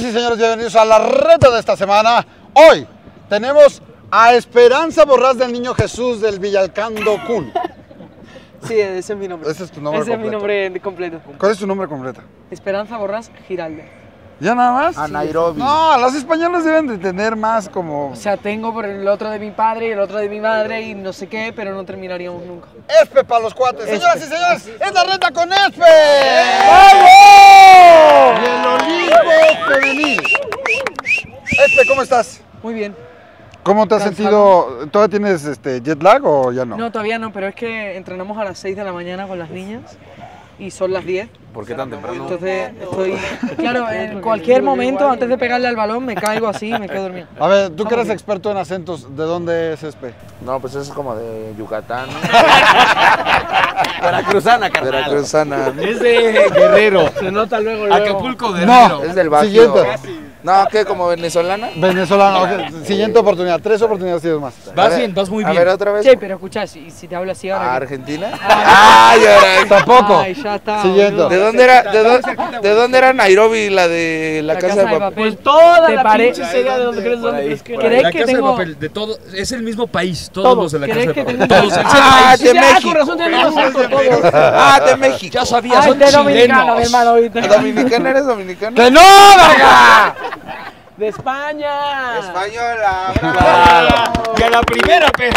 Señoras y señores, bienvenidos a la reta de esta semana. Hoy tenemos a Esperanza Borrás del Niño Jesús del Villalcando Cun. Sí, ese es mi nombre. Ese es tu nombre completo. Ese es mi nombre completo. ¿Cuál es tu nombre completo? Esperanza Borrás Giraldo. ¿Ya nada más? A Nairobi. No, los españoles deben de tener más como... O sea, tengo por el otro de mi padre y el otro de mi madre y no sé qué, pero no terminaríamos nunca. ¡Espe para los cuates! Espe. Señoras y señores, ¡es la reta con Espe! ¡Vamos! Y el Olimpo femenil. Espe, ¿cómo estás? Muy bien. ¿Cómo te has sentido? ¿Todavía tienes jet lag o ya no? No, todavía no, pero es que entrenamos a las 6 de la mañana con las niñas y son las 10. ¿Por qué tan temprano? Entonces estoy... Claro, en cualquier momento, antes de pegarle al balón, me caigo así y me quedo dormido. A ver, tú que eres experto en acentos, ¿de dónde es Espe? No, pues es como de Yucatán, ¿no? Veracruzana, carnal. Veracruzana. Es de Guerrero. Se nota luego. Acapulco, Guerrero. No, es del Bajío. Siguiente. No, ¿qué? ¿Como venezolana? Venezolana. Okay. Siguiente oportunidad. 3 oportunidades tienes más. Vas bien, vas muy bien. A ver, otra vez. Sí, pero escucha, si te hablas así ahora... ¿A Argentina? ¡Ay, ahora! Tampoco. Ay, ya está. Siguiente. ¿De dónde era Nairobi, la de la casa de papel? Pues toda la pinche serie de donde crees que era. La Casa de Papel, de todo, es el mismo país, todos los de la Casa de Papel. Todos. ¡Ah, de México! ¡Ah, de México! Ya sabía, son chilenos. ¿Dominicana eres dominicana? ¡Que no, verga! ¡De España! ¡Española! ¡Bravo! ¡De la primera PG!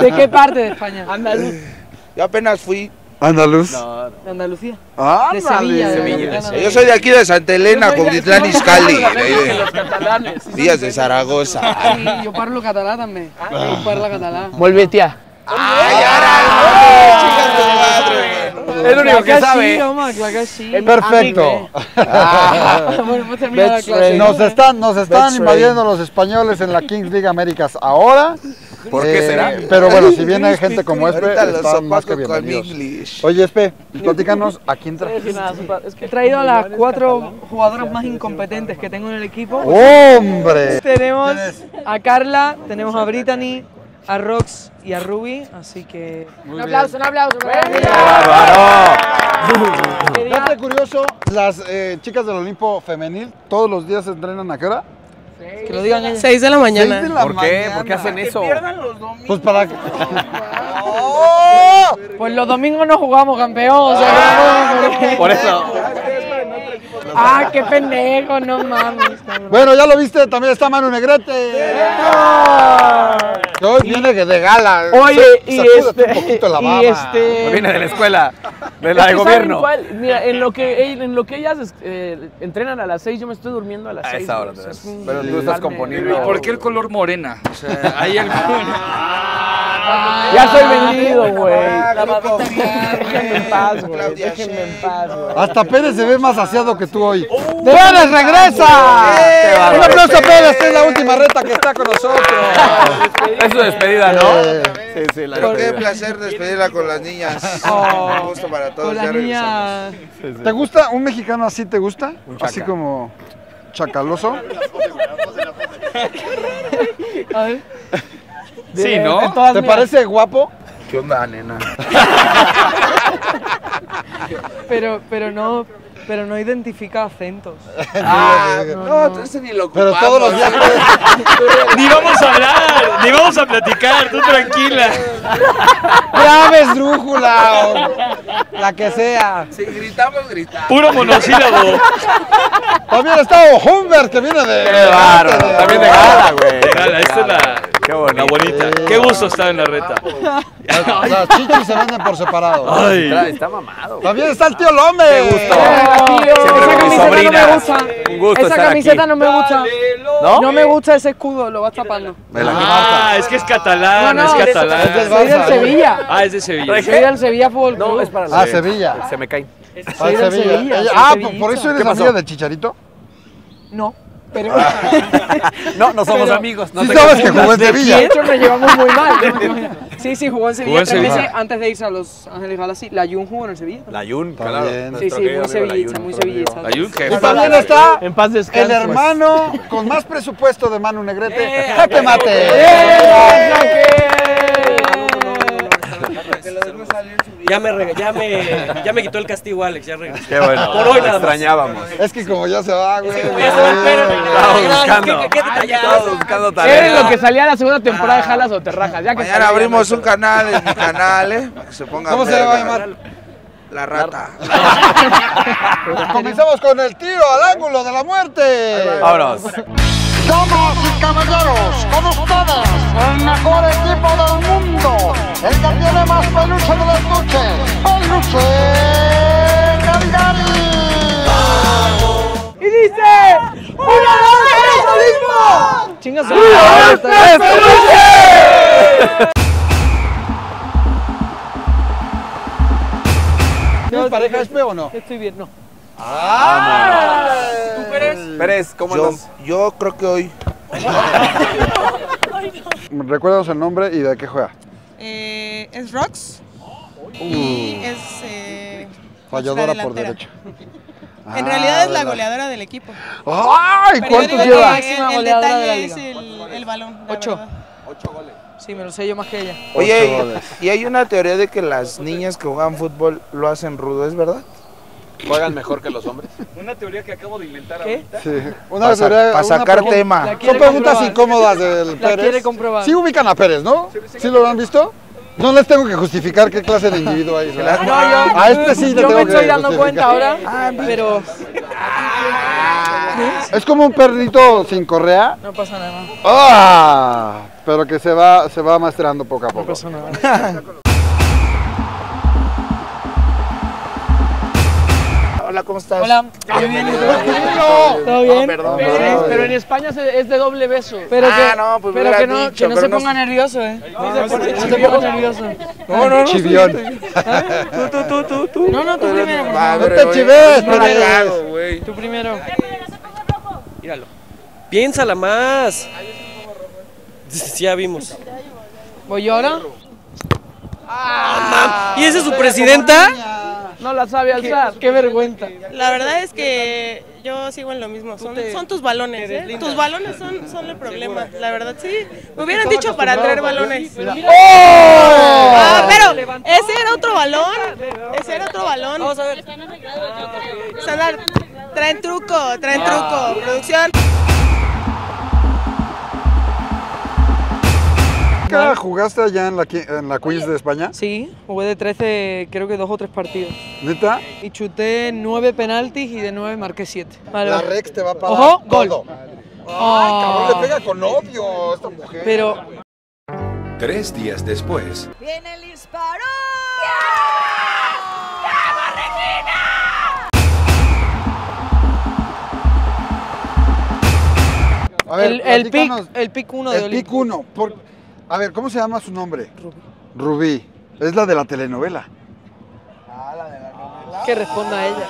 ¿De qué parte de España? Andaluz. Yo apenas fui. ¿Andaluz? No, no. ¿De Andalucía? Ah, de Sevilla. De Sevilla. Yo soy de aquí, de Santa Elena, Cuautitlán, Izcalli. Los catalanes. Días de Zaragoza. Ay, yo parlo catalán también. Yo parlo catalán. Vuelve, tía. ¡Ay, ahora! Es lo único que sabe. Sí, perfecto. Nos están invadiendo los españoles en la Kings League Américas ahora. ¿Por qué será? Pero bueno, si viene gente como Espe, están más que bienvenidos. Oye, Espe, platícanos a quién traes. He traído a las 4 jugadoras más incompetentes que tengo en el equipo. ¡Hombre! Tenemos a Carla, tenemos a Brittany, a Rox y a Ruby, así que... Un aplauso. ¡Bárbaro! Dato curioso, las chicas del Olimpo femenil, ¿todos los días se entrenan a qué hora? Que lo digan ellas. 6 de la mañana. ¿Por qué? ¿Por qué hacen eso? Que pierdan los domingos. Pues para... ¡Oh! Pues los domingos no jugamos, campeón. Por eso. ¡Ah, qué pendejo! No mames. Bueno, ya lo viste, también está Manu Negrete. Hoy viene de gala. Oye, un poquito la baba. Viene de la escuela, de la de gobierno. Mira, en lo que ellas entrenan a las 6, yo me estoy durmiendo a las 6. Ahora, o sea, pero tú estás componiendo. ¿Por qué el color morena? O sea, hay algún... ya soy vendido, güey. Déjenme en paz, güey. Hasta Pérez se ve más saciado que tú hoy. ¡Pérez, regresa! Un aplauso a Pérez, es la última reta que está con nosotros. Es su despedida, ¿no? Sí, la despedida. Qué placer despedirla con las niñas. Un gusto para todos, ya regresamos. ¿Te gusta un mexicano así? ¿Te gusta? Así como chacaloso. A ver. Sí, ¿no? ¿Te parece guapo? ¿Qué onda, nena? Pero no identifica acentos. No, ese ni lo ocupamos. Pero todos los días... Ni vamos a hablar, ni vamos a platicar, tú tranquila. Grave esdrújula o la que sea. Si gritamos, gritamos. Puro monosílabo. También está Humbert, que viene de... Qué bárbaro, también de gala, güey. De gala, esta es la... Qué bonita. Qué gusto estar en la reta. Las chichis se venden por separado. Ay. Está mamado. También está el tío Lome. Qué gusto. Esa camiseta no me gusta. Un gusto estar aquí. Esa camiseta no me gusta. ¿No? No me gusta ese escudo, lo vas tapando. Es que es catalán, es catalán. Soy del Sevilla. Ah, es de Sevilla. Soy del Sevilla Fútbol Club. No, es para Sevilla. Se me cae. Soy del Sevilla. Ah, ¿por eso eres amiga de Chicharito? No. Pero... no somos amigos. No, sí sabes que jugó en Sevilla. De hecho, nos llevamos muy mal. Sí, jugó en Sevilla. Tres veces antes de irse a Los Ángeles Galaxy. La Jun jugó en el Sevilla. La Jun, claro. Sí, muy sevillista, muy sevillista. La Jun, que... Y también está en paz el hermano con más presupuesto de Manu Negrete, Jaque Mate. Que lo dejó salir su vida. Ya me quitó el castigo Alex, ya regresé. Qué bueno. Por hoy nada más. Extrañábamos. Es que como ya se va, güey. Estaba buscando talento. Eres lo que salía la segunda temporada de Jalas o Terrajas. Mañana abrimos un canal en mi canal, para que se ponga. ¿Cómo se va a llamar? La Rata. Comenzamos con el tiro al ángulo de la muerte. Vámonos. Damas y caballeros, con ustedes, el mejor equipo del mundo, el que tiene más peluche de las noches, Peluche Caligari. Y dice: ¡una, dos, tres, Olimpo! ¡Chingas! ¡Una, dos, tres, Peluche! ¿Tienes pareja espe o no? Estoy bien, no. ¡Ah! ¿Tú, Pérez? Pérez, ¿cómo andas? Yo creo que hoy. No. ¿Recuerdas el nombre y de qué juega? Es Rox. Y es... falladora por derecha. En realidad es la goleadora del equipo. ¡Ay! ¿Cuántos lleva? El detalle es el balón. 8 goles. Sí, me lo sé yo más que ella. Oye, y hay una teoría de que las niñas que juegan fútbol lo hacen rudo, ¿es verdad? ¿Juegan mejor que los hombres? Una teoría que acabo de inventar ahorita. Sí. Para sacar tema. Son preguntas incómodas del Pérez. La quiere comprobar. Sí ubican a Pérez, ¿no? ¿Sí lo han visto? No les tengo que justificar qué clase de individuo hay. No, yo... A este sí le tengo que justificar. Yo me estoy dando cuenta ahora, pero... Es como un perrito sin correa. No pasa nada. ¡Ah! Pero que se va maestrando poco a poco. No pasa nada. Hola, ¿cómo estás? Hola. Yo bien. ¿Todo bien? No, perdón. Pero en España es de doble beso. Pero no, pues pero que no se ponga nervioso, No se ponga nervioso. No. Chivión. Tú. Tú primero. No te chives. No te cago, güey. Tú primero. Míralo. Piénsala más. Sí, ya vimos. ¿Voy yo ahora? ¿Y esa es su presidenta? No la sabe alzar. Qué vergüenza. La verdad es que yo sigo en lo mismo. Son tus balones, Tus balones son el problema. La verdad, sí. Me hubieran dicho para traer balones. Pero ese era otro balón. Vamos a ver. Traen truco, producción. ¿Nunca jugaste allá en la Queens de España? Sí, jugué de 13, creo que 2 o 3 partidos. ¿Neta? Y chuté 9 penaltis y de 9 marqué 7. Vale. La Rex te va a parar. ¡Ojo! ¡Gol! Todo. ¡Ay, cabrón! Le pega con odio a esta mujer. Pero... 3 días después... ¡Viene el disparo! A ver, el pick 1 de Olimpo. El pick 1. A ver, ¿cómo se llama su nombre? Rubí. Es la de la telenovela. Ah, la de la telenovela. Que responda a ella.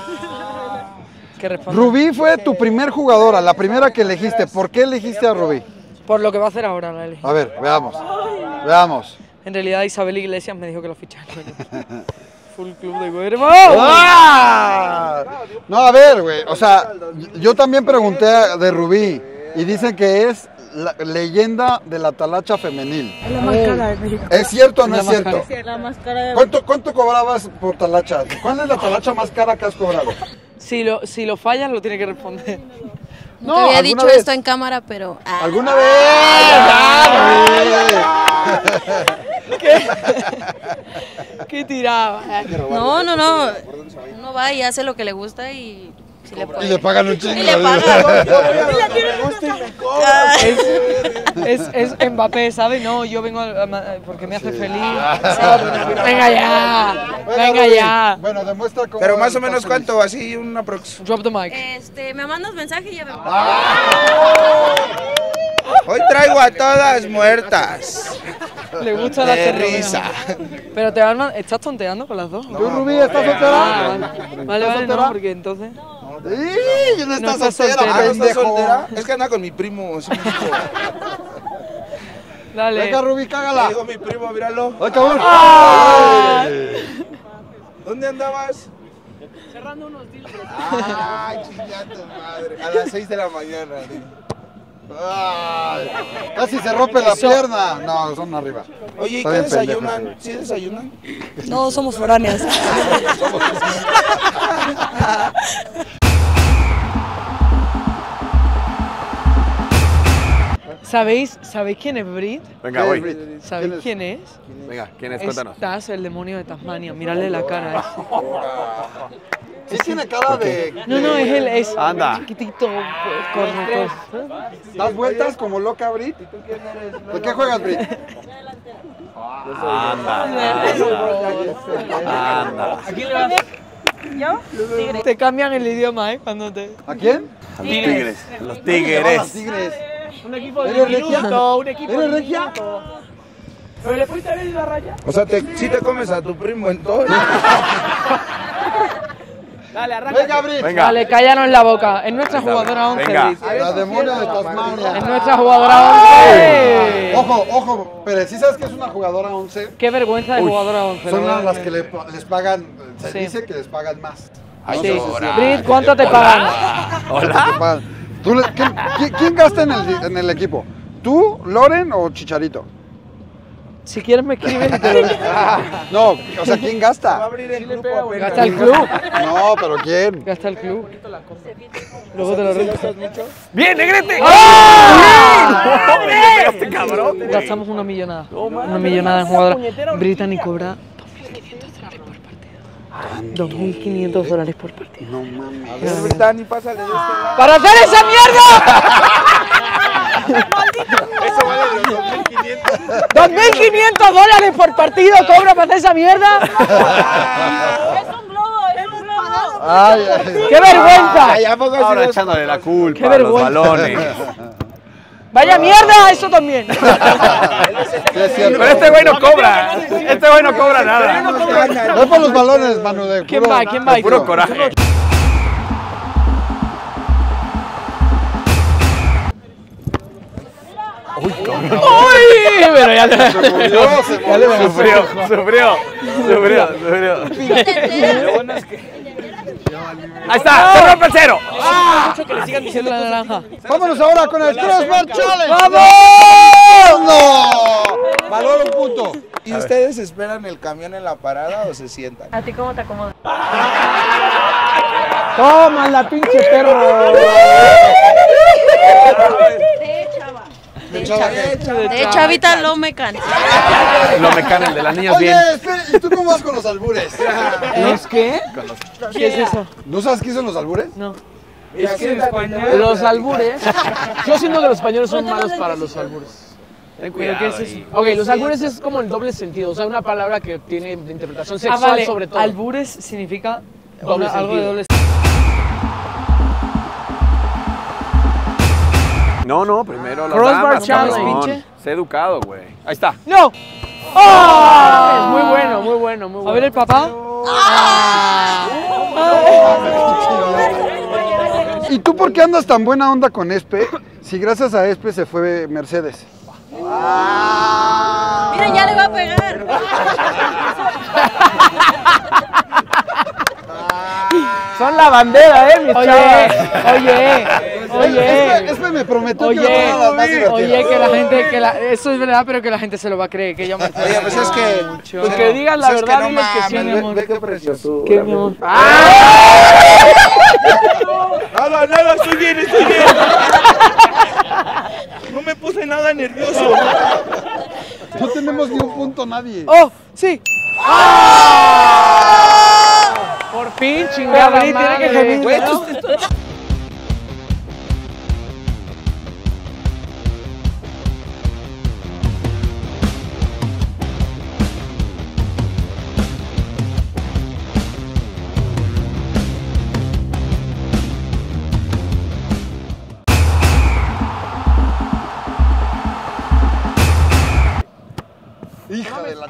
Que responda. Rubí fue tu primer jugadora, la primera que elegiste. ¿Por qué elegiste a Rubí? Por lo que va a hacer ahora la elegí. A ver, veamos. En realidad Isabel Iglesias me dijo que lo fichara. Full Club de Guermo. ¡Ah! No, a ver, güey. O sea, yo también pregunté de Rubí. Y dicen que es la leyenda de la talacha femenil. Es la más cara de México. ¿Es cierto o no es cierto? Es la más cara de México. ¿Cuánto cobrabas por talacha? ¿Cuál es la talacha más cara que has cobrado? Si lo fallas, lo tiene que responder. No, te había dicho esto en cámara, pero... ¿Alguna vez? ¿Qué tiraba? No. Uno va y hace lo que le gusta y... Sí y le pagan un chingo. Es Mbappé, ¿sabes? No, yo vengo porque me hace feliz. Sí. Venga ya. Bueno, demuestra cómo. Pero más o menos cuánto, así una aprox. Drop the mic. Me mandas mensaje y ya vemos. Hoy traigo a todas muertas. Le gusta la risa. Pero te van a... ¿Estás tonteando con las dos? No, ¿tú, Rubí, estás soltera? Vale, no, porque entonces... ¡Sí! ¡No estás soltera! Es que anda con mi primo. Sí, dale. Venga, Rubí, cágala. Le digo mi primo, míralo. ¡Ay, cabrón! ¿Dónde andabas? Cerrando unos deals. ¡Ay, chingada madre! A las 6 de la mañana, tío. Ay, casi se rompe la pierna. No, son arriba. Oye, ¿y qué desayunan? ¿Sí desayunan? No, somos foráneas. ¿Sabéis quién es Brit? Venga, voy. ¿Sabéis quién es? Venga, ¿quién es? Cuéntanos. Estás el demonio de Tasmania. Mírale la cara. Sí tiene cara de... No, no, es él, es anda, chiquitito, corto. ¿Das vueltas como loca, Brit? ¿Por qué juegas, Brit? Anda. ¿A quién le vas? ¿Yo? Tigres. Te cambian el idioma, ¿eh? Cuando te... ¿A quién? A los Tigres. Los Tigres. Un equipo de minuto, un equipo de minuto. ¿Pero le fuiste a ver la raya? O sea, si te comes a tu primo en todo. Dale, arranca. Venga, Brit. Venga. Dale, cállanos la boca. Es nuestra jugadora 11, Brit. La demonia de Tasmania. Es nuestra jugadora 11. Ojo, ojo. Pero ¿sí sabes que es una jugadora 11? Qué vergüenza de jugadora 11. Son las que les pagan, se dice que les pagan más. Ay, sí. Brit, ¿cuánto te pagan? ¿Hola? ¿Quién gasta en el equipo? ¿Tú, Loren o Chicharito? Si quieres me escriben. No, o sea, ¿quién gasta? Va a abrir el grupo. ¿Gasta el club? No, pero ¿quién? Gasta el club. Luego te lo mucho. ¡Bien, Negrete! ¡Oh! ¡Bien! ¡Cabrón! Gastamos una millonada. Una millonada en jugadoras. Brittany cobra $2,500 por partido. No mames. A ver, Brittany, pásale. ¡Para hacer esa mierda! ¡Maldito! Eso vale $2,500 por partido cobra para hacer esa mierda. Es un globo, es un globo. Ay, ¡qué vergüenza! Ay, ahora echándole la culpa. ¡Qué vergüenza! Los balones. ¡Vaya mierda! ¡Eso también! Pero este güey no cobra. Este güey no cobra nada. No es por los balones, Manu. ¿Quién va? ¿Quién va? Puro coraje. ¡Uy! Pero ya le sufrió. Ahí está, se rompe el cero. Mucho que le sigan diciendo la naranja. Vámonos ahora con el Crossbar Challenge. ¡Vamos! ¡No! Valor un punto. ¿Y ustedes esperan el camión en la parada o se sientan? ¿A ti cómo te acomodas? ¡Toma la pinche perro! De chavita Lomecan. Lomecan, el de las niñas bien. Oye, espera, ¿y tú cómo vas con los albures? ¿Los qué? ¿Qué es eso? ¿No sabes qué son los albures? No. Es que los albures... Yo siento que los españoles son malos para los albures. Ten cuidado. ¿Qué es eso? Ok, los albures es como el doble sentido. O sea, una palabra que tiene interpretación sexual, vale, sobre todo. Albures significa doble sentido. Algo de doble sentido. No, no, primero la Crossbar Challenge. Se ha educado, güey. Ahí está. ¡No! ¡Oh! Muy bueno, muy bueno, muy bueno. A ver el papá. ¿Y tú por qué andas tan buena onda con Espe? Si gracias a Espe se fue Mercedes. Mira, ya le va a pegar. Son la bandera, mis chavos. Oye. Espe me prometió que lo van a hacer. Oye, que la gente, eso es verdad, pero que la gente se lo va a creer. Que yo me oye, pues es que... Pues que digan la verdad, que no mames, que sí, mi amor. Ve qué precioso. Qué amor. Nada, nada, estoy bien, estoy bien. No me puse nada nervioso. No tenemos ni un punto nadie. ¡Oh, sí! Por fin, chingada madre. Tiene que gemir. Hija de la...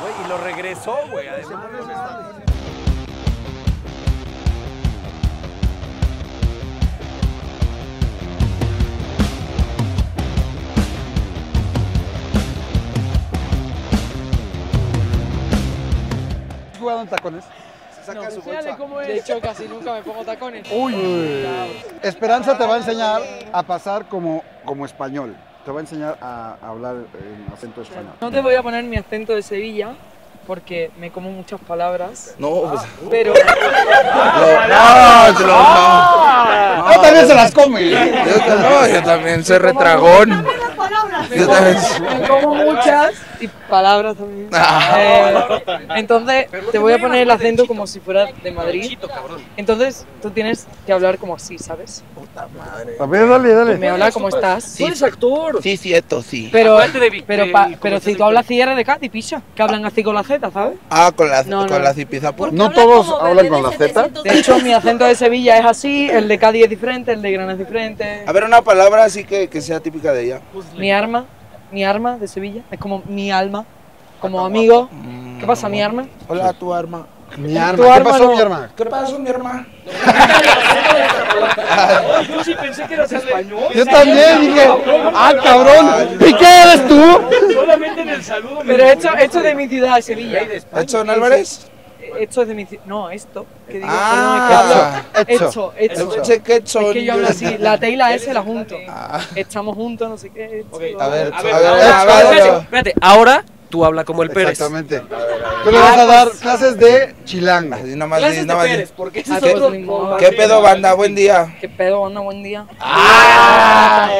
Güey, y lo regresó, güey, además. ¿Has jugado en tacones? saca su bolsa. De hecho, casi nunca me pongo tacones. Uy. Esperanza te va a enseñar a pasar como español. Te va a enseñar a hablar en acento español. No te voy a poner mi acento de Sevilla, porque me como muchas palabras. No, pues... Pero... No, no, también se las come. No, yo también soy retragón. Me como muchas y palabras también. Entonces, te voy a poner el acento como si fuera de Madrid. Entonces, tú tienes que hablar como así, ¿sabes? Puta madre. A ver, dale. Me habla como estás. Sí, eres actor. Sí, cierto, sí. Pero si tú hablas así, eres de Cádiz, picha. Que hablan así con la Z, ¿sabes? Ah, con la Z. No todos hablan con la Z. De hecho, mi acento de Sevilla es así, el de Cádiz es diferente, el de Granada es diferente. A ver, una palabra así que sea típica de ella. Mi arma de Sevilla, es como mi alma, como amigo. ¿Qué pasa, mi arma? Hola, tu arma. Mi arma, ¿qué pasó, mi arma? ¿Qué pasó, mi arma? Yo sí pensé que eras español. Yo también dije, ah, cabrón, ¿y qué eres tú? Solamente en el saludo. Pero esto es de mi ciudad, de Sevilla. ¿Edson Álvarez? Esto es de mi ciudad. No, esto. Que digo, esto. Es que yo hablo así, la T y la S la junto. Estamos juntos, no sé qué. Okay. A ver. Espérate, ahora tú habla como el Pérez. Exactamente. Tú le vas a dar clases de chilanga. Clases de Pérez, porque eso es otro. ¿Qué pedo, banda? Buen día. ¿Qué pedo, banda? Buen día. ¡Ah!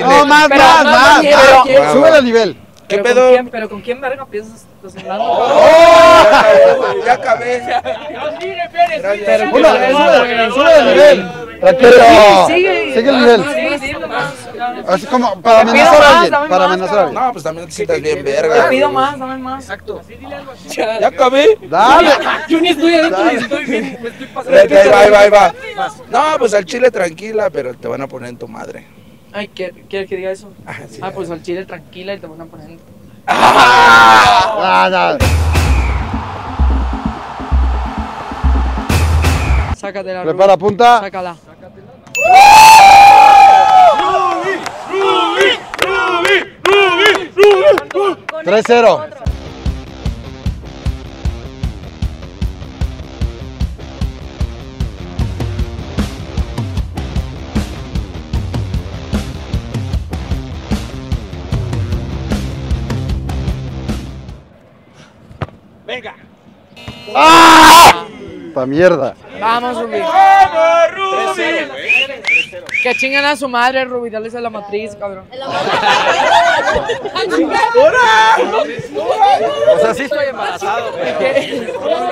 No, más. Sube el nivel. ¿Qué pedo? ¿Pero con quién verga piensas estás hablando? ¡Oh! Ya acabé. Sube el nivel. Tranquilo. Sigue el nivel. Así como para amenazar a alguien. No, pues también te sientas bien verga. Te pido más, dame más. Exacto. Ya acabé. Dale. Yo ni estoy adentro ni estoy bien. Me estoy pasando. Va. No, pues al chile tranquila, pero te van a poner en tu madre. Ay, ¿quieres que diga eso? Sí, pues al chile tranquila y te van a poner... No. Sácatela. Prepara punta. Sácala. ¡Rubí! 3-0. Venga. ¡Ah! ¡Esta mierda! ¡Vamos, Rubí! ¡Vamos, Rubí! 3-0. Que chingan a su madre, Rubí. Dale a la matriz, cabrón. ¡Hola! O sea, sí estoy embarazado, pero...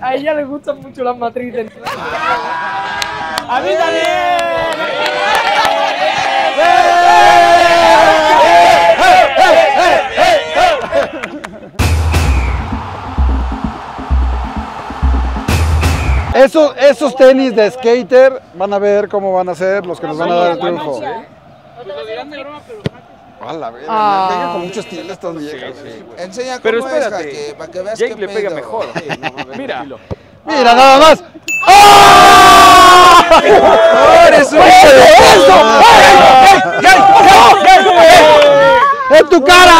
A ella le gustan mucho las matrices. ¡A mí también! Esos tenis de skater van a ver cómo van a ser los que nos van a dar el triunfo. A la verga, me pegan con mucho estilo estas viejas. Enseña cómo es, para que veas que Jake le pega mejor. Mira nada más. ¡Eres un eso! ¡En tu cara!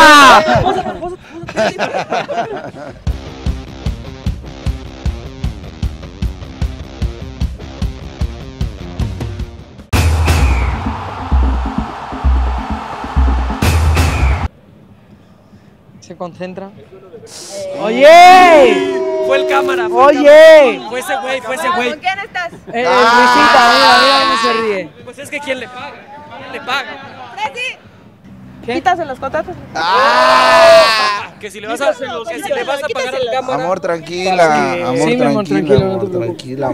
Se concentra. ¡Oye! Fue el cámara. ¡Oye! Fue ese güey. ¿Con quién estás? Luisita, mira, no se ríe. Pues es que ¿quién le paga? ¡Presi! Quitas en los contratos. Que si le vas a pagar al cámara. Amor, tranquila. Amor, tranquila.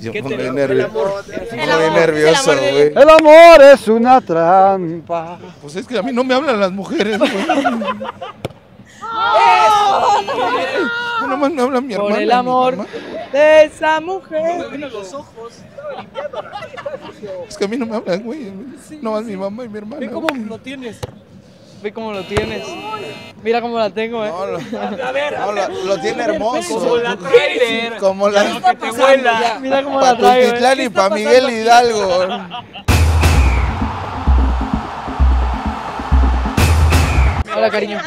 Yo me pongo nervioso, güey. El amor es una trampa. Pues es que a mí no me hablan las mujeres, güey. ¡Eso! No más me hablan mi hermana. Por el amor de esa mujer. No me ven los ojos. Es que a mí no me hablan, güey. No más mi mamá y mi hermana. Ve cómo lo tienes. Mira cómo la tengo, ¿eh? Lo tiene hermoso. Como la trailer. Como la que te vuela. Mira cómo la traigo. Pa' Tultitlán y pa' Miguel Hidalgo. Hola, cariño.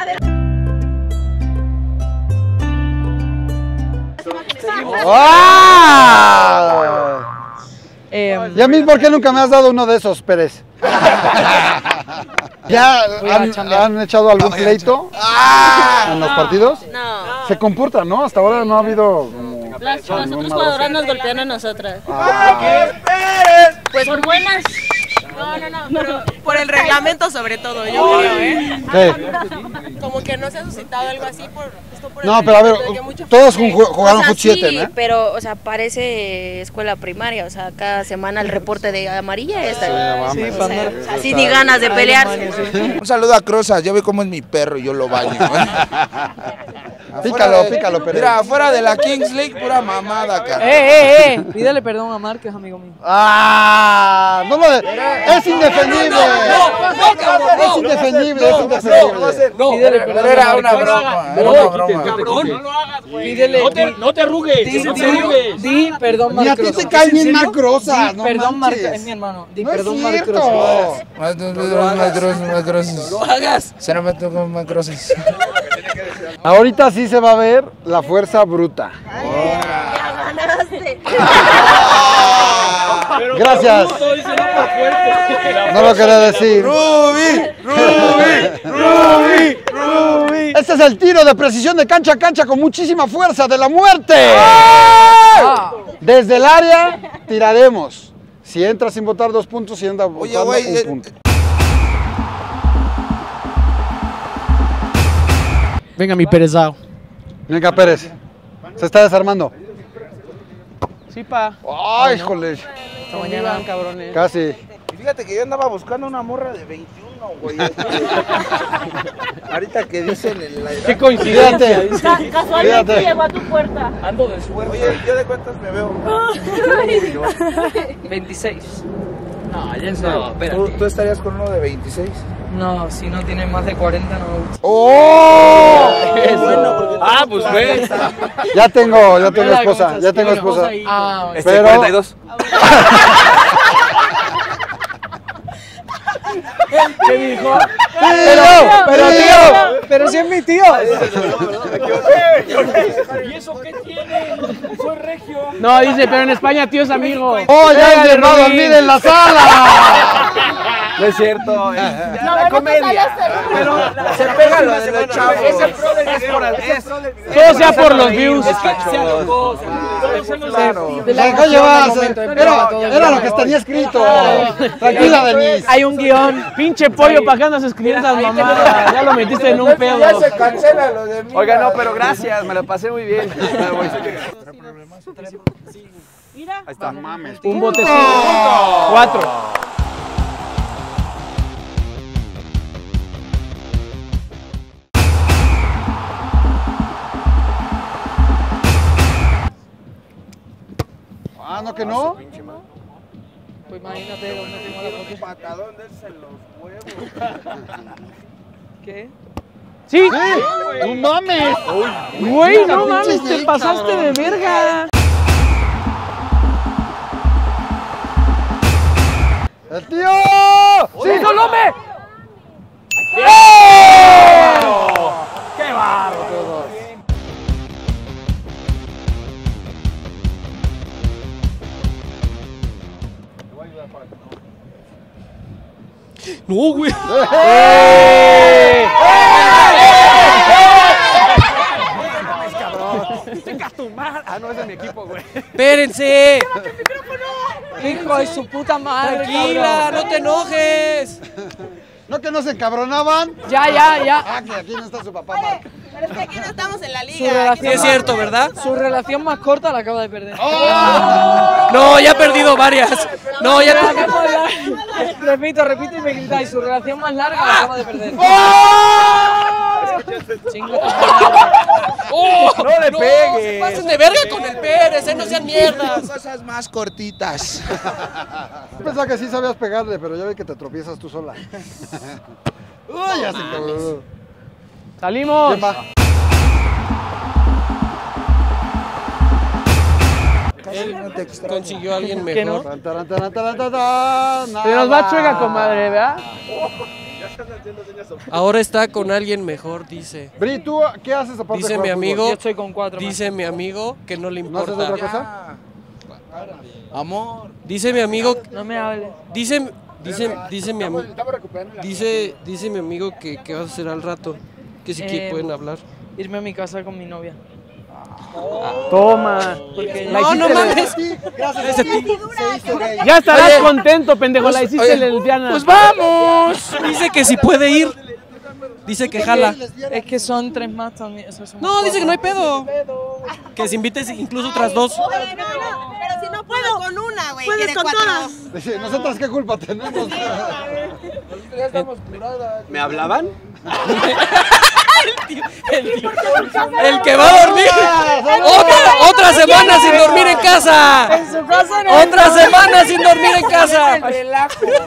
¡Wow! ¿Y a mí por qué nunca me has dado uno de esos, Pérez? ¿Ya han echado algún pleito en los partidos? No. Se comportan, ¿no? Hasta ahora no ha habido... Las otras jugadoras nos golpean a nosotras. ¡Ay, qué Pérez! Pues por buenas... No, pero por el reglamento sobre todo, yo creo, ¿eh? Como que no se ha suscitado algo así por... No, pero a ver, todos jugaron fut 7, sí, pero, o sea, parece escuela primaria, o sea, cada semana el reporte de amarilla es... Así ni ganas de pelearse. Un saludo a Crozas, yo veo cómo es mi perro y yo lo baño. Pícalo, pícalo, pero... Mira, afuera de la Kings League, pura mamada, cara. Pídele perdón a Márquez, amigo mío. ¡Ah! No lo... ¡Es indefendible! ¡Es indefendible! ¡Es indefendible! Pídele perdón. Era una broma, cabrón, no lo hagas, güey. No te arrugues, no te arrugues. Di perdón, Marcrosa. Y a ti te cae bien Marcrosa. Perdón, Marcrosa. Es mi hermano. Di perdón, Marcrosa. No lo hagas. Se no me tocó Marcrosa. Ahorita sí se va a ver la fuerza bruta. ¡Ya ganaste! Gracias. No lo quería decir. ¡Rubi! ¡Rubi! ¡Rubi! ¡Rubi! Este es el tiro de precisión de cancha a cancha con muchísima fuerza de la muerte. Desde el área tiraremos. Si entra sin botar 2 puntos, si entra botando 1 punto. Venga mi Pérezao. Venga Pérez. Se está desarmando. Sí, pa. ¡Ay, híjole! Mañana, cabrones. Casi. Y fíjate que yo andaba buscando una morra de 21, güey. Ahorita que dicen en la edad. ¡Qué coincidencia! Casualmente llegó a tu puerta. Ando de suerte. Oye, ¿yo de cuántas me veo? 26. No, ya no, espérate. ¿Tú estarías con uno de 26? No, si no tiene más de 40 no. ¡Oh! Bueno, ah, pues ve. Ya tengo esposa, ya tengo esposa. Ah, este 42. ¿Qué dijo? Pero si es mi tío. ¿Y eso qué tiene? Soy regio. No, dice, pero en España tío es amigo. ¡Oh, ya he llamado a mí en la sala! No es cierto. La comedia. Pero se pega lo de los chavos. Es el pro del video. Todo sea por los views. Es que sea loco. Era lo que estaría escrito. Tranquila, Denise. Hay un guión. Pinche pollo para que andas escribiendo esas mamadas. Ya lo metiste en un pedo. Ya se cancela lo de mí. Oiga, no, pero gracias. Me lo pasé muy bien. Mira. Ahí está. Un bote. 4. Ah, ¿no que no? Pues imagínate dónde tengo la foto. Patadón de él los huevos. ¿Qué? ¡Sí! ¡No mames! ¡Güey, no mames! ¡Te pasaste de verga! ¡El tío! ¡Sí, Colombe! ¡Qué barro! ¡No, güey! Ah, no, es de mi equipo, güey. ¡Espérense! ¡Hijo de su puta madre! ¡Tranquila, no te enojes! ¿No que no se encabronaban? Ya. Ah, que aquí no está su papá, Marco. Pero es que aquí no estamos en la liga. Sí, es cierto, ¿verdad? Su relación más corta la acaba de perder. No, ya ha perdido varias. No, ya la acabo de perder. Repito y me gritáis. Su relación más larga la acaba de perder. No le pegues. No pasen de verga con el Pérez, no sean mierdas. Cosas más cortitas. Pensaba que sí sabías pegarle, pero ya ve que te tropiezas tú sola. Uy, ya se acabó. ¡Salimos! Consiguió a alguien mejor. Se nos va chueca, comadre, ¿verdad? Ahora está con alguien mejor, dice. Bri, ¿tú qué haces aparte de jugar fútbol? Yo estoy con cuatro. Dice mi amigo que no le importa. ¿No haces otra cosa? Amor. Dice mi amigo. No me hables. Dice mi amigo que vas a hacer al rato. Que si pueden hablar. Irme a mi casa con mi novia. Oh. Toma. No mames. Gracias a ti. Ya estarás contento, pendejo. Pues, la hiciste lesbiana. Pues vamos. Dice que si puede ir. Dice que jala. Es que son tres más también. No, dice que no hay pedo. Que se invites incluso otras dos. Oye, no. Pero si no puedo con una, güey. Puedes con todas. Nosotras qué culpa tenemos. Nosotros ya estamos curadas. ¿Me hablaban? El que va a dormir otra semana sin dormir en casa. Otra semana sin dormir en casa. Espero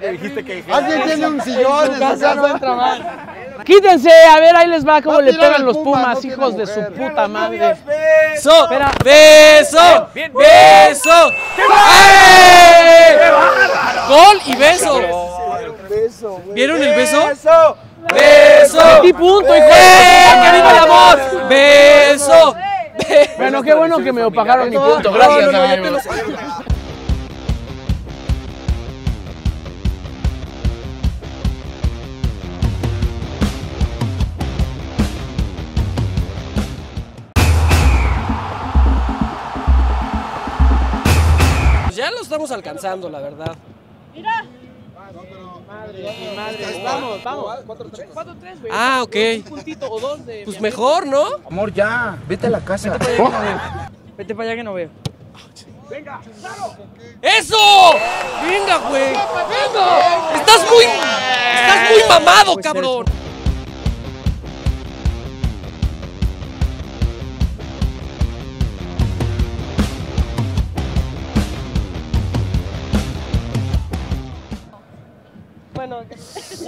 que dijiste que alguien tiene un sillón en su casa. Quítense, a ver, ahí les va cómo le pegan los Pumas, hijos de su puta madre. Beso, beso, beso. Gol y beso. ¿Vieron el beso? ¡Beso! ¡Metí punto, hijo de puta! ¡Que viva el amor! ¡Beso! Bueno, qué bueno que me opacaron mi punto. Gracias, amigo. Ya lo estamos alcanzando, la verdad. ¡Mira! Madre, vamos, vamos. 4-3, güey. Ah, ok. Un puntito o dos de. Pues mejor, ¿no? Amor, ya. Vete a la casa. Vete para allá que no veo. Venga, claro. ¡Eso! Venga, güey. Venga. Estás muy mamado, cabrón.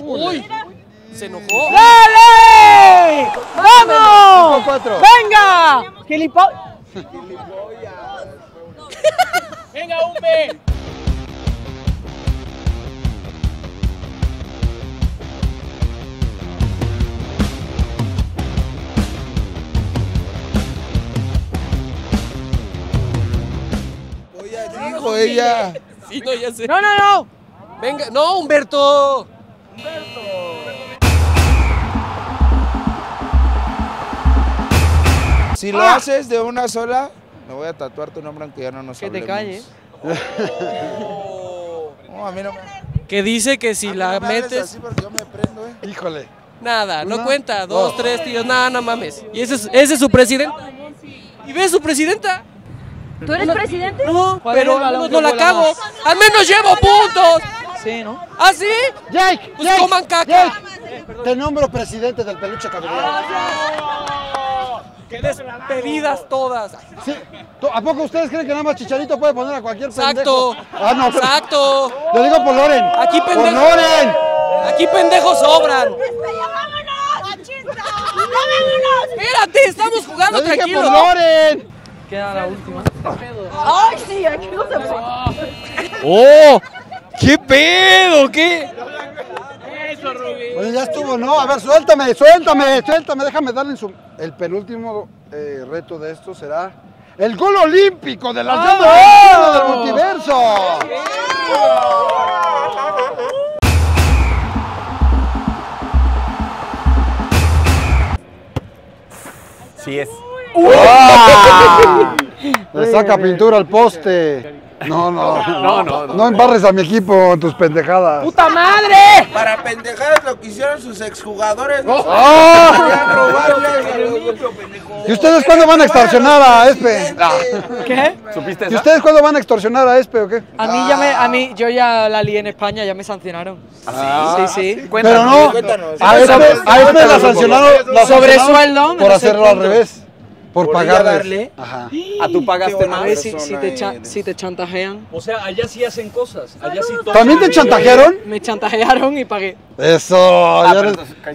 Uy, se enojó. ¡Dale! ¡Vamos! ¡Venga! ¡Venga, un B! Oye, dijo ella. Sí, no, ya sé. No, no, no. Venga, no, Humberto. Humberto. Si lo haces de una sola, me voy a tatuar tu nombre aunque ya no nos hablemos. Que te calles. Oh. No, a mí no me... Que dice que si la metes... Así porque yo me prendo, ¿eh? Híjole. Nada, no cuenta. Dos, tres, tíos. Nada, no mames. Y ese es su presidenta. ¿Y ves su presidenta? ¿Tú eres presidente? No, pero no la cago. Al menos llevo puntos. Sí, ¿no? ¿Ah, sí? Jake, pues Jake, coman caca. Jake, te nombro presidente del Peluche Caligari. ¡Qué despedidas todas! Sí. ¿A poco ustedes creen que nada más Chicharito puede poner a cualquier pendejo? Exacto. Ah, no. Exacto. Lo digo por Loren. Aquí pendejos. ¡Por Loren! Aquí pendejos sobran. ¡Vámonos! ¡Machista! ¡Vámonos! Espérate, estamos jugando tranquilo. ¡Por Loren! Queda la última. ¡Ay, sí! Aquí no se puede. ¡Oh! ¿Qué pedo? ¿Qué? Eso, Rubí. Bueno, ya estuvo, ¿no? A ver, suéltame. Déjame darle su... El penúltimo reto de esto será el gol olímpico de la llama del multiverso. Sí es. Le saca pintura al poste. No embarres a mi equipo en tus pendejadas. ¡Puta madre! Para pendejadas lo que hicieron sus exjugadores. ¡No! ¿Y ustedes cuándo van a extorsionar a Espe? ¿Qué? ¿Supiste eso? ¿Y ustedes cuándo van a extorsionar a Espe o qué? Yo ya la lié en España, ya me sancionaron. Sí. Pero no, a Espe la sancionaron sobresueldo por hacerlo al revés. Por pagarle. Ajá. A tú pagaste más. Si te chantajean. O sea, allá sí hacen cosas. Allá sí todo. ¿También te chantajearon? Me chantajearon y pagué. Eso.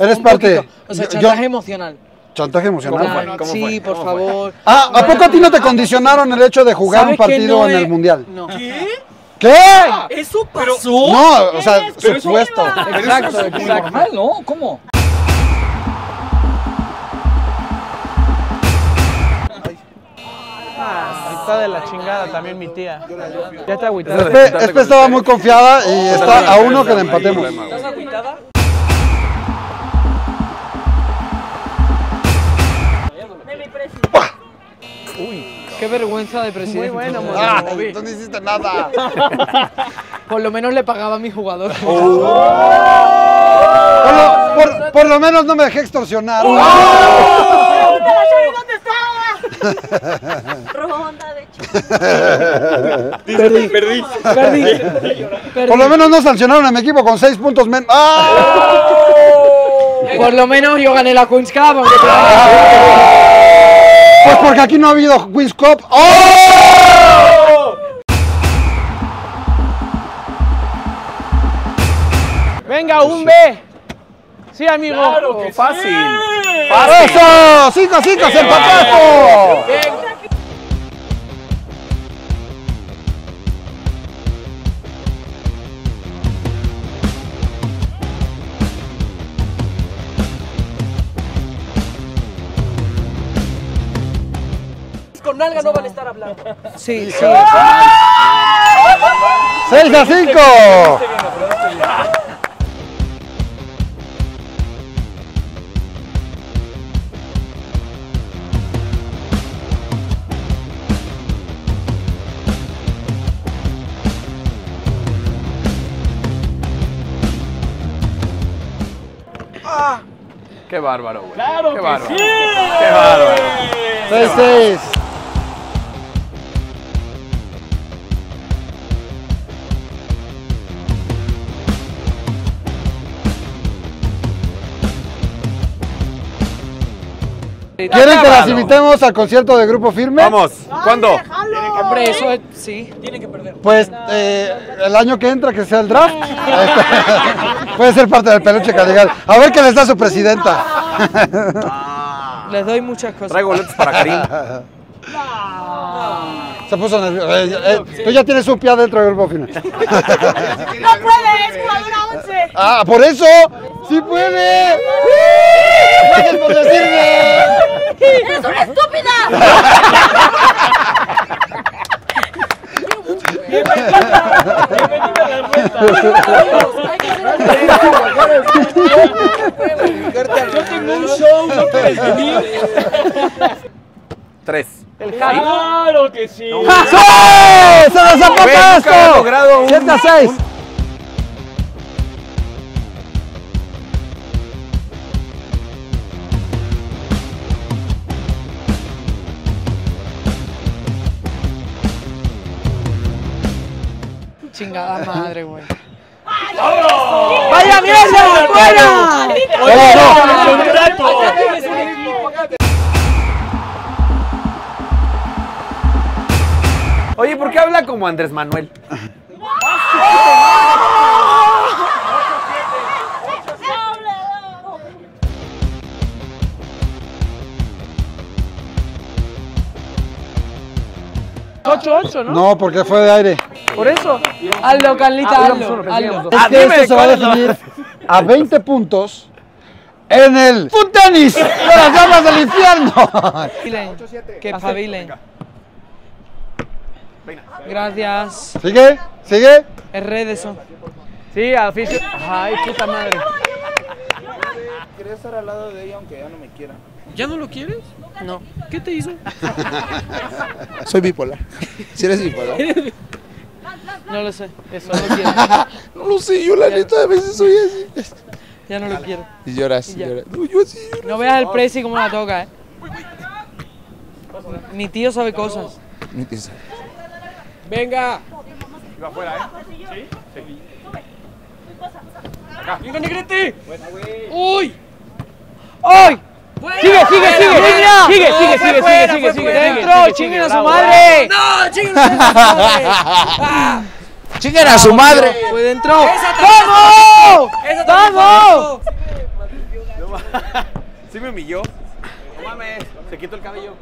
Eres parte. O sea, chantaje emocional. ¿Chantaje emocional? Sí, por favor. ¿A poco a ti no te condicionaron el hecho de jugar un partido en el mundial? No. ¿Qué? ¿Qué? ¿Eso pasó? No, o sea, supuesto. Exacto, es normal, ¿no? ¿Cómo? Está de la chingada también mi tía. Ya está agüitada. Espe estaba muy confiada y está a uno que le empatemos. ¿Estás agüitada? Uy. Qué vergüenza de presidente. Muy bueno, amor. Ah, tú no hiciste nada. Por lo menos le pagaba a mi jugador. Oh. Oh. Por lo menos no me dejé extorsionar. Oh. Oh. Ronda de chicos. Perdí. Por lo menos no sancionaron a mi equipo con 6 puntos menos. Oh. Por lo menos yo gané la Queens Cup, aunque pues porque aquí no ha habido Queens Cup. ¡Oh! Venga, un B. Sí, amigo. Claro que fácil. Sí. ¡Fácil! ¡Eso! 5-5, se empató. Con nalga no van a estar hablando. Sí. 6-5. Ah, qué bárbaro, güey. Claro, qué bárbaro. Sí. Qué bárbaro. 6-6. ¿Quieren que las invitemos al concierto de Grupo Firme? Vamos, ¿cuándo? Hombre, eso es, sí. Tienen que perder. Pues el año que entra, que sea el draft. Puede ser parte del Peluche Caligari. A ver qué les da su presidenta. Les doy muchas cosas. Traigo boletos para Karim. Se puso nervioso. Tú ya tienes un pie dentro del Grupo Firme. No puede, es jugadora 11. Ah, por eso. ¡Sí puede! ¡Gracias por decirme! ¡Eres una estúpida! ¡Bienvenida a la vuelta! Yo tengo un show, no puedes venir. 3. El Javi. ¡Claro que sí! ¡Sí! ¡Se nos ha pasado! 7-6. Chingada madre, güey. ¡Vaya mierda, fuera! Oye, ¿por qué habla como Andrés Manuel? ¿8-8, no? No, porque fue de aire. Por eso, hazlo, Carlita, hazlo. Es que esto se va a definir a 20 puntos en el ¡Fun Tenis! ¡De las llamas del infierno! Que pavilen. Gracias. ¿Sigue? Es red eso. Sí, aficio. Ay, puta madre. Quería estar al lado de ella aunque ya no me quiera. ¿Ya no lo quieres? No. ¿Qué te hizo? Soy bipolar. ¿Sí eres bipolar? No lo sé. Eso, no lo quiero. No lo sé, yo la neta a veces soy así. Ya no lo quiero. Y lloras. No, yo así lloro. No veas al presi como la toca, ¿eh? Mi tío sabe cosas. Mi tío sabe. ¡Venga! Iba afuera, ¿eh? Sí. Acá. ¡Niño Negrete! ¡Uy! ¡Uy! Sigue. Dentro, chinguen a su madre. No, chinguen a su madre. Chinguen a su madre. Fue dentro. ¡Vamos! ¡Vamos! Sí me humilló. No mames, se quitó el cabello.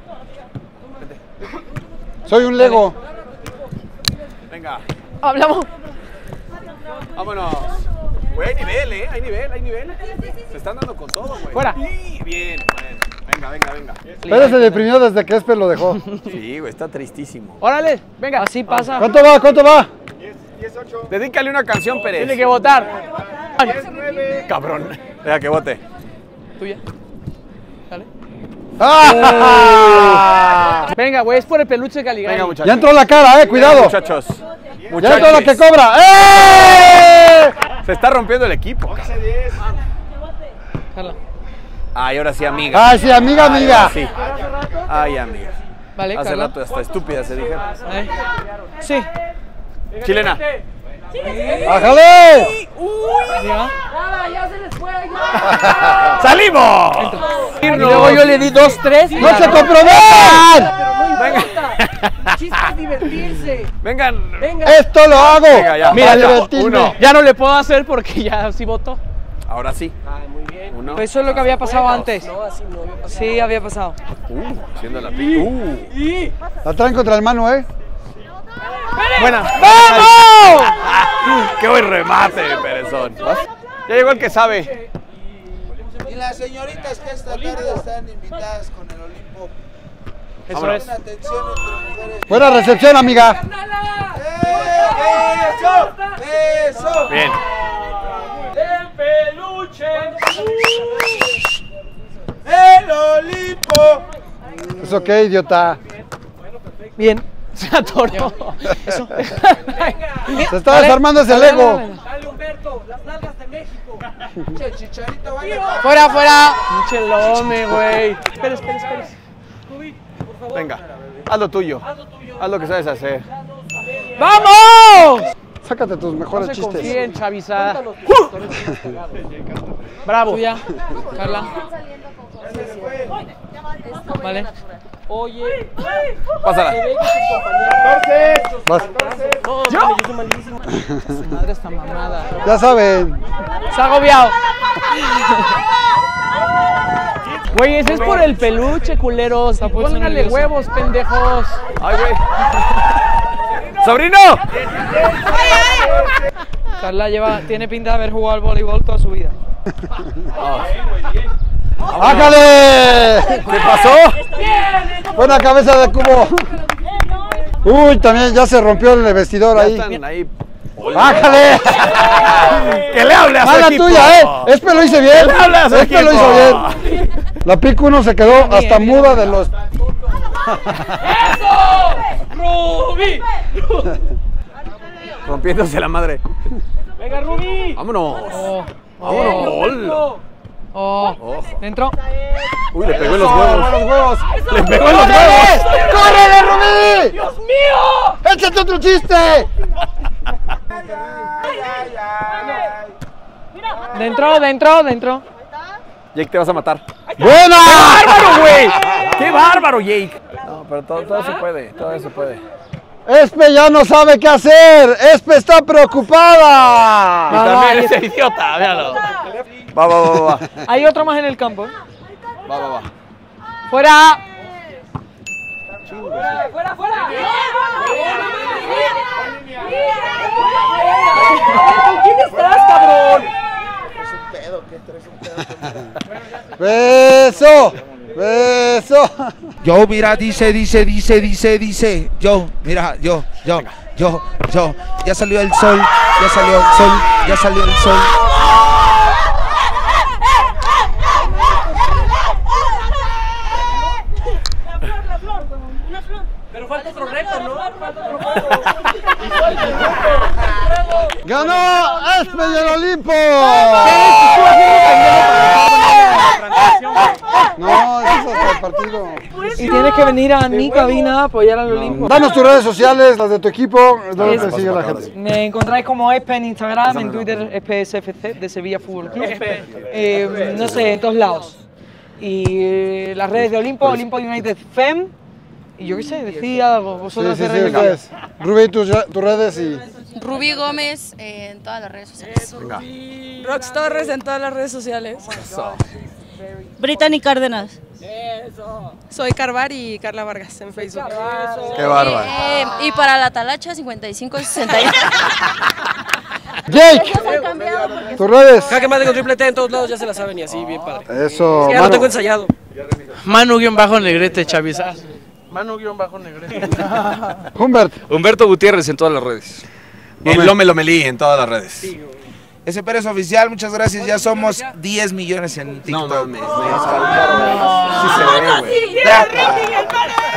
Soy un Lego. Venga. Hablamos. Vámonos. Güey, nivel, hay nivel, Se están dando con todo, güey. Fuera. Sí, bien, bueno. Venga. Pero se deprimió desde que Esper lo dejó. Sí, güey, está tristísimo. Órale, venga, así pasa. ¿Cuánto va? ¿Cuánto va? 10, 8. Dedícale una canción, Pérez. Tiene que votar. 10, 9. Cabrón. Deja que vote. Tuya. Dale. Venga, güey, es por el peluche Caligari. Venga, muchachos. Ya entró la cara, cuidado. Venga, muchachos. Ya entró la que cobra. Se está rompiendo el equipo. 11-10. Carla. Ay, ahora sí, amiga. Ay, sí, amiga. Ay, sí. Ay, amiga. Vale, hace Carla. Rato hasta estúpida se dijeron. Sí. Chilena. ¡Ájale! ¡Uy! Nada, ya se les fue. ¡Salimos! Y luego yo le di 2-3. ¡No se comprometan! Venga. Chiste es divertirse. Vengan. ¡Esto lo hago! Mira, uno. Ya no le puedo hacer porque ya sí votó. Ahora sí. Ah, muy bien. Uno. Pues eso es lo que había pasado antes. No, así no había pasado. Sí, había pasado. Haciendo la pica. La traen contra el Manu, Buena. ¡Vamos! ¡Qué buen remate, perezón! Ya llegó el que sabe. Y las señoritas que esta tarde están invitadas con el Olimpo. Eso es. Buena recepción, amiga. ¡Eso! Bien. ¡El peluche! ¡El Olimpo! ¿Eso qué, idiota? Bien. Se atoró. Eso. Se está desarmando ese Lego. Dale, Humberto, las nalgas de México. Che, Chicharito, vaya. Fuera. Pinche lome, güey. Espera. Venga, haz lo tuyo. Haz lo que sabes hacer. ¡Vamos! Sácate tus mejores chistes. Confíen, chavizada. Bravo. Tuya, Carla. Vale. Oye, pásala. 14. Yo. Su madre está mamada. Ya saben. Se ha agobiado. Güey, ese es por el peluche, culeros. Pónganle huevos, pendejos. Ay, güey. ¡Sobrino! Carla tiene pinta de haber jugado al voleibol toda su vida. ¡Ájale! ¿Qué pasó? Buena cabeza de cubo. Uy, también ya se rompió el vestidor ahí. ¡Ájale! ¡Que le hable a su equipo! Tuya, Espe lo hice bien. Espe lo hizo bien. La pico uno se quedó hasta muda de los... ¡Eso! ¡Rubí! Rompiéndose la madre. ¡Venga, Rubí! ¡Vámonos! ¡Vámonos! Dentro. Uy, le pegó en los huevos. ¡Le pegó en los huevos! ¡Córrele, Rubí! ¡Dios mío! ¡Échate otro chiste! Dentro. Jake, te vas a matar. ¡Buena! ¡Qué bárbaro, güey! ¡Qué bárbaro, Jake! No, pero todo se puede, Espe ya no sabe qué hacer. Espe está preocupada. Y también ese idiota, véalo. Va. Hay otro más en el campo. Va. ¡Fuera! ¡Fuera! ¿Con quién estás, cabrón? Es un pedo. ¡Beso! Yo, mira, dice. Yo. Ya salió el sol. ¡Ganó Espe y el Olimpo! No, eso es hasta el partido. Y tienes que venir a mi cabina a apoyar al Olimpo. Danos tus redes sociales, las de tu equipo, donde te sigue la gente. Me encontráis como Espe en Instagram, en Twitter, EspeSFC de Sevilla Fútbol Club. No sé, en todos lados. Y las redes de Olimpo, Olimpo United Femme. Y yo qué sé, decía algo, vosotros de redes. Rubí, tus redes y... Rubí Gómez en todas las redes sociales. Rox Torres en todas las redes sociales. Brittany Cárdenas. Eso. Soy Carvar y Carla Vargas en Facebook. Eso. Qué bárbaro. Y para la talacha 5561. Jake, tus redes. Jaque mate con triple T en todos lados, ya se la saben y así, bien padre. Eso. Es que ya Manu, lo tengo ensayado. Manu-Negrete, Chaviza. Manu-Negrete. Humbert. Humberto Gutiérrez en todas las redes. Y Lome Lomelí en todas las redes. Sí, ese Pérez Oficial, muchas gracias. Ya somos 10 millones en TikTok. No, sí se ve, güey.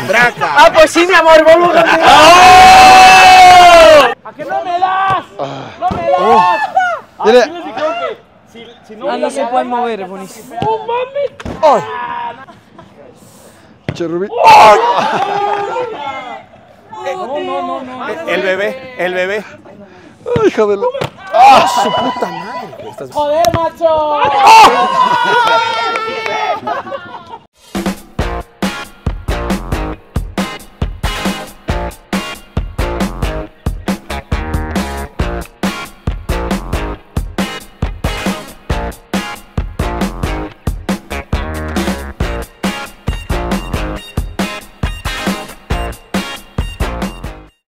¡Braca! ¡Ah, pues sí, mi amor, boludo! ¡Oh! ¿A qué no me das? ¡No me das! Ah, sí, les digo que si no, no se pueden mover, es buenísimo. ¡Oh, mami! ¡Oh! ¡Cherubí! ¡Oh! No. El bebé. ¡Ay, hija de la... ¡Ah, su puta madre! ¡Joder, macho!